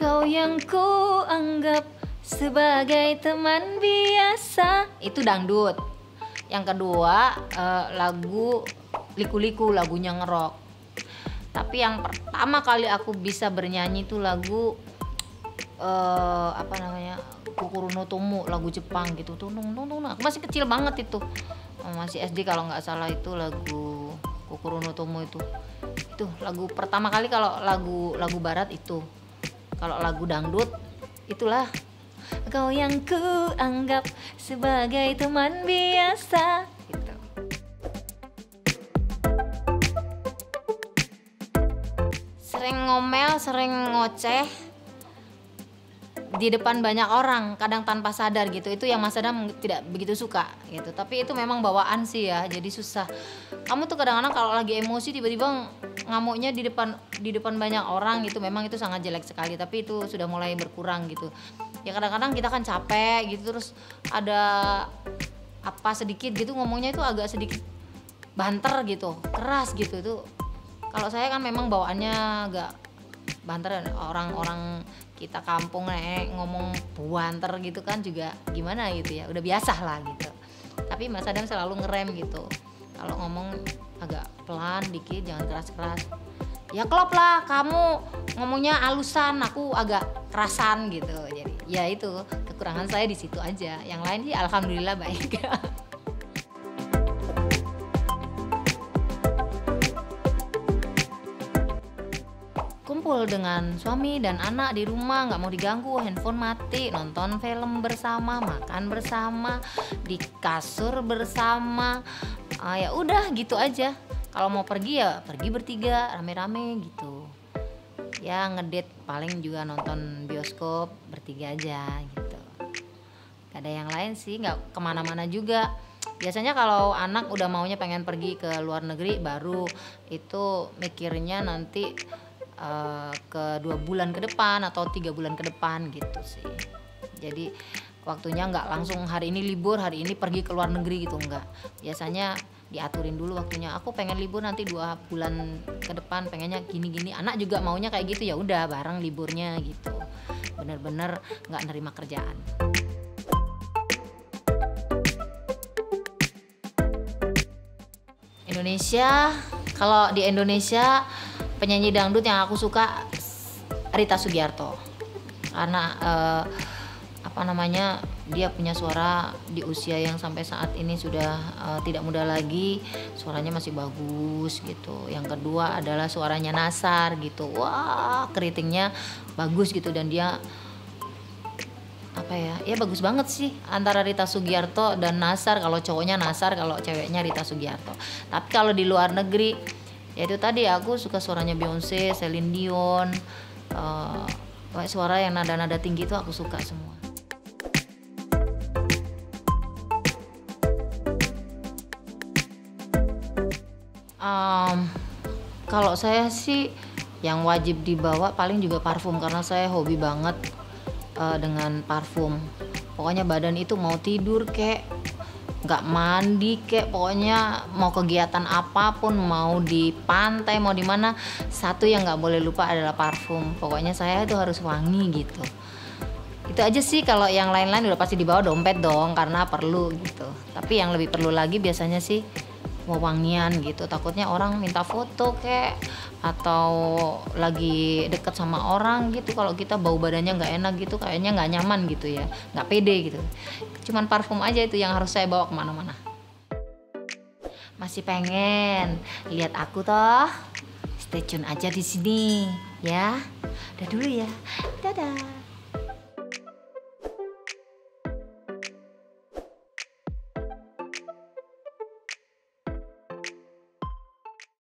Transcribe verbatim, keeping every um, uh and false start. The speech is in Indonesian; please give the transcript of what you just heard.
Kau yang ku anggap sebagai teman biasa. Itu dangdut. Yang kedua eh, lagu liku-liku, lagunya ngerok. Tapi yang pertama kali aku bisa bernyanyi itu lagu eh, apa namanya, Kukuruno Tomo, lagu Jepang gitu. Tunung, tunung, aku masih kecil banget itu, masih S D kalau nggak salah itu lagu Kukuruno Tomo itu. Itu lagu pertama kali kalau lagu lagu barat itu. Kalau lagu dangdut, itulah kau yang kuanggap sebagai teman biasa. Gitu. Sering ngomel, sering ngoceh di depan banyak orang, kadang tanpa sadar gitu. Itu yang Mas Adam tidak begitu suka gitu. Tapi itu memang bawaan sih ya, jadi susah. Kamu tuh kadang-kadang kalau lagi emosi tiba-tiba ngamuknya di depan di depan banyak orang gitu, memang itu sangat jelek sekali, tapi itu sudah mulai berkurang gitu. Ya kadang-kadang kita kan capek gitu, terus ada apa sedikit gitu ngomongnya itu agak sedikit banter gitu, keras gitu. Itu kalau saya kan memang bawaannya agak banter, orang-orang kita kampung eh, ngomong banter gitu kan juga gimana gitu ya, udah biasa lah gitu. Tapi Mas Adam selalu ngerem gitu, kalau ngomong agak pelan dikit, jangan keras-keras. Ya klop lah, kamu ngomongnya alusan, aku agak kerasan gitu. Jadi ya itu kekurangan saya di situ aja. Yang lain sih alhamdulillah baik. Kumpul dengan suami dan anak di rumah, nggak mau diganggu, handphone mati, nonton film bersama, makan bersama, di kasur bersama. Ah, ya udah gitu aja. Kalau mau pergi ya pergi bertiga rame-rame gitu. Ya ngedate paling juga nonton bioskop bertiga aja gitu. Gak ada yang lain sih, nggak kemana-mana juga. Biasanya kalau anak udah maunya pengen pergi ke luar negeri, baru itu mikirnya nanti uh, ke dua bulan ke depan atau tiga bulan ke depan gitu sih. Jadi waktunya nggak langsung hari ini libur, hari ini pergi ke luar negeri gitu, enggak. Biasanya diaturin dulu waktunya. Aku pengen libur nanti dua bulan ke depan, pengennya gini-gini. Anak juga maunya kayak gitu, ya udah bareng liburnya gitu. Bener-bener nggak nerima kerjaan. Indonesia, kalau di Indonesia penyanyi dangdut yang aku suka Rita Sugiarto, karena eh, apa namanya, dia punya suara di usia yang sampai saat ini sudah uh, tidak muda lagi, suaranya masih bagus gitu. Yang kedua adalah suaranya Nasar gitu, wah keritingnya bagus gitu, dan dia apa ya, ya bagus banget sih antara Rita Sugiarto dan Nasar. Kalau cowoknya Nasar, kalau ceweknya Rita Sugiarto. Tapi kalau di luar negeri ya itu tadi, aku suka suaranya Beyonce, Celine Dion, uh, suara yang nada-nada tinggi itu aku suka semua. Um, kalau saya sih yang wajib dibawa paling juga parfum, karena saya hobi banget uh, dengan parfum. Pokoknya badan itu mau tidur kek, nggak mandi kek, pokoknya mau kegiatan apapun, mau di pantai, mau di mana, satu yang nggak boleh lupa adalah parfum. Pokoknya saya itu harus wangi gitu. Itu aja sih. Kalau yang lain-lain udah pasti dibawa dompet dong, karena perlu gitu. Tapi yang lebih perlu lagi biasanya sih wangian gitu, takutnya orang minta foto kek atau lagi deket sama orang gitu, kalau kita bau badannya nggak enak gitu, kayaknya nggak nyaman gitu ya, nggak pede gitu. Cuman parfum aja itu yang harus saya bawa kemana-mana. Masih pengen lihat aku toh? Stay tune aja di sini ya. Udah dulu ya, dadah.